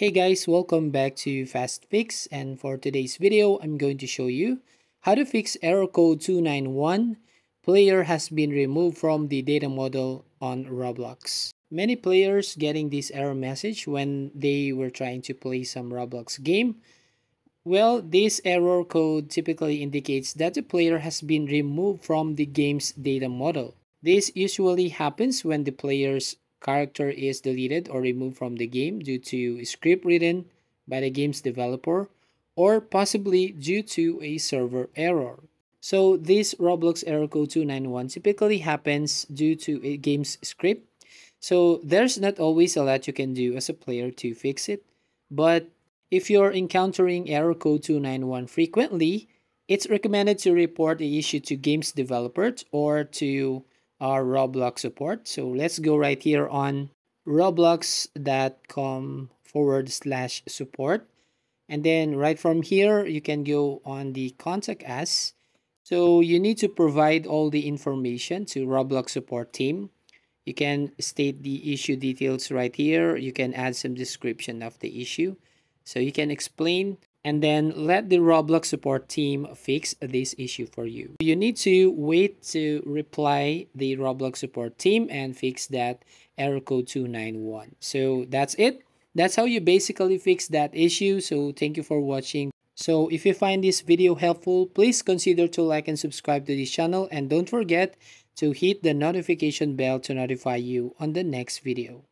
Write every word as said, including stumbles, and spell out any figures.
Hey guys, welcome back to Fast Fix, and for today's video I'm going to show you how to fix error code two nine one, player has been removed from the data model on Roblox. Many players getting this error message when they were trying to play some Roblox game. Well, this error code typically indicates that the player has been removed from the game's data model. This usually happens when the player's character is deleted or removed from the game due to a script written by the game's developer or possibly due to a server error. So this Roblox error code two nine one typically happens due to a game's script. So there's not always a lot you can do as a player to fix it. But if you're encountering error code two nine one frequently, it's recommended to report the issue to game's developers or to our Roblox support. So let's go right here on roblox.com forward slash support. And then right from here, you can go on the contact us. So you need to provide all the information to Roblox support team. You can state the issue details right here. You can add some description of the issue. So you can explain and then let the Roblox support team fix this issue for you. You need to wait to reply the Roblox support team and fix that error code two nine one. So that's it. That's how you basically fix that issue. So thank you for watching. So if you find this video helpful, please consider to like and subscribe to this channel. And don't forget to hit the notification bell to notify you on the next video.